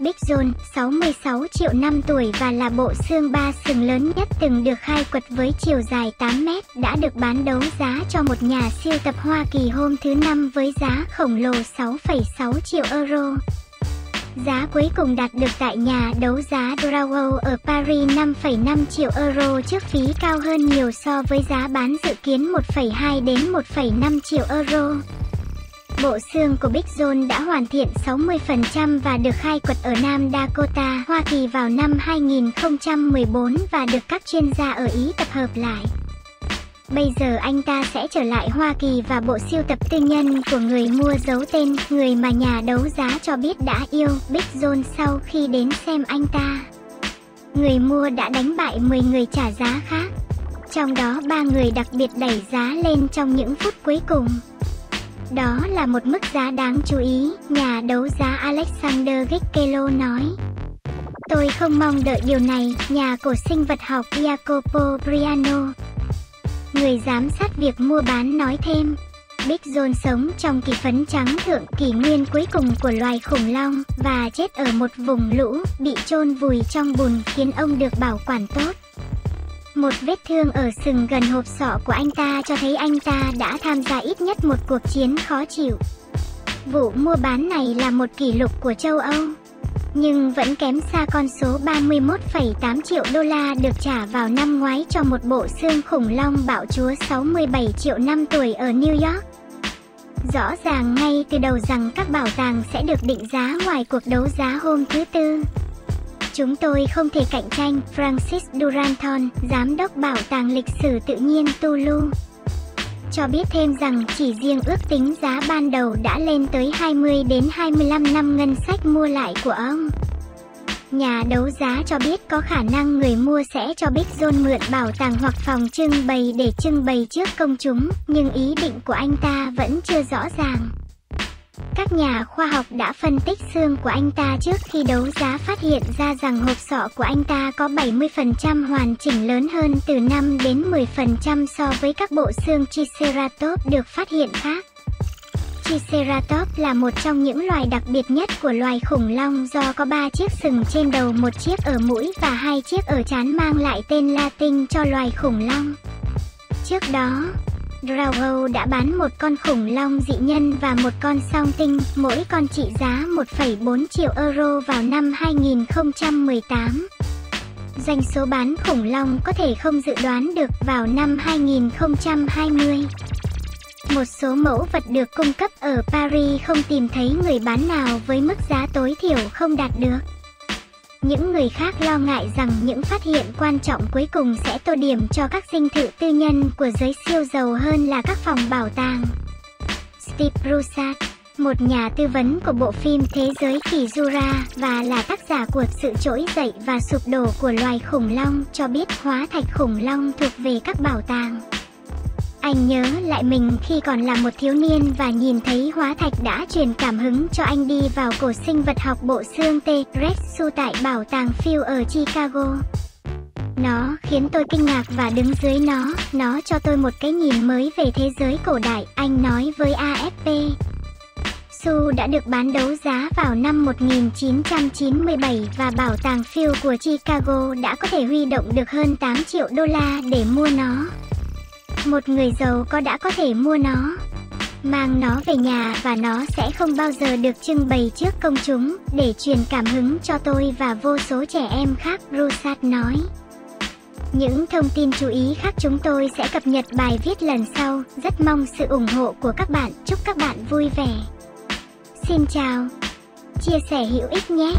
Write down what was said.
Big John, 66 triệu năm tuổi và là bộ xương ba sừng lớn nhất từng được khai quật với chiều dài 8 mét, đã được bán đấu giá cho một nhà siêu tập Hoa Kỳ hôm thứ Năm với giá khổng lồ 6,6 triệu euro. Giá cuối cùng đạt được tại nhà đấu giá Drouot ở Paris 5,5 triệu euro trước phí cao hơn nhiều so với giá bán dự kiến 1,2 đến 1,5 triệu euro. Bộ xương của Big John đã hoàn thiện 60% và được khai quật ở Nam Dakota, Hoa Kỳ vào năm 2014 và được các chuyên gia ở Ý tập hợp lại. Bây giờ anh ta sẽ trở lại Hoa Kỳ và bộ sưu tập tư nhân của người mua giấu tên, người mà nhà đấu giá cho biết đã yêu Big John sau khi đến xem anh ta. Người mua đã đánh bại 10 người trả giá khác, trong đó 3 người đặc biệt đẩy giá lên trong những phút cuối cùng. Đó là một mức giá đáng chú ý, nhà đấu giá Alexander Gekkelo nói. Tôi không mong đợi điều này, nhà cổ sinh vật học Jacopo Briano, người giám sát việc mua bán nói thêm. Big John sống trong kỳ phấn trắng thượng kỷ nguyên cuối cùng của loài khủng long và chết ở một vùng lũ, bị chôn vùi trong bùn khiến ông được bảo quản tốt. Một vết thương ở sừng gần hộp sọ của anh ta cho thấy anh ta đã tham gia ít nhất một cuộc chiến khó chịu. Vụ mua bán này là một kỷ lục của châu Âu, nhưng vẫn kém xa con số 31,8 triệu đô la được trả vào năm ngoái cho một bộ xương khủng long bạo chúa 67 triệu năm tuổi ở New York. Rõ ràng ngay từ đầu rằng các bảo tàng sẽ được định giá ngoài cuộc đấu giá hôm thứ Tư. Chúng tôi không thể cạnh tranh, Francis Duranton, giám đốc bảo tàng lịch sử tự nhiên Toulouse, cho biết thêm rằng chỉ riêng ước tính giá ban đầu đã lên tới 20 đến 25 năm ngân sách mua lại của ông. Nhà đấu giá cho biết có khả năng người mua sẽ cho Big John mượn bảo tàng hoặc phòng trưng bày để trưng bày trước công chúng, nhưng ý định của anh ta vẫn chưa rõ ràng. Các nhà khoa học đã phân tích xương của anh ta trước khi đấu giá phát hiện ra rằng hộp sọ của anh ta có 70% hoàn chỉnh, lớn hơn từ 5 đến 10% so với các bộ xương Triceratops được phát hiện khác. Triceratops là một trong những loài đặc biệt nhất của loài khủng long do có 3 chiếc sừng trên đầu, một chiếc ở mũi và 2 chiếc ở trán, mang lại tên Latin cho loài khủng long. Trước đó, Drouot đã bán một con khủng long dị nhân và một con song tinh, mỗi con trị giá 1,4 triệu euro vào năm 2018. Doanh số bán khủng long có thể không dự đoán được vào năm 2020. Một số mẫu vật được cung cấp ở Paris không tìm thấy người bán nào với mức giá tối thiểu không đạt được. Những người khác lo ngại rằng những phát hiện quan trọng cuối cùng sẽ tô điểm cho các dinh thự tư nhân của giới siêu giàu hơn là các phòng bảo tàng. Steve Broussard, một nhà tư vấn của bộ phim Thế giới Kỳ Dura và là tác giả của Sự trỗi dậy và sụp đổ của loài khủng long, cho biết hóa thạch khủng long thuộc về các bảo tàng. Anh nhớ lại mình khi còn là một thiếu niên và nhìn thấy hóa thạch đã truyền cảm hứng cho anh đi vào cổ sinh vật học bộ xương T-Rex Sue tại bảo tàng Field ở Chicago. Nó khiến tôi kinh ngạc và đứng dưới nó cho tôi một cái nhìn mới về thế giới cổ đại, anh nói với AFP. Sue đã được bán đấu giá vào năm 1997 và bảo tàng Field của Chicago đã có thể huy động được hơn 8 triệu đô la để mua nó. Một người giàu có đã có thể mua nó, mang nó về nhà và nó sẽ không bao giờ được trưng bày trước công chúng, để truyền cảm hứng cho tôi và vô số trẻ em khác, Broussard nói. Những thông tin chú ý khác chúng tôi sẽ cập nhật bài viết lần sau, rất mong sự ủng hộ của các bạn, chúc các bạn vui vẻ. Xin chào, chia sẻ hữu ích nhé.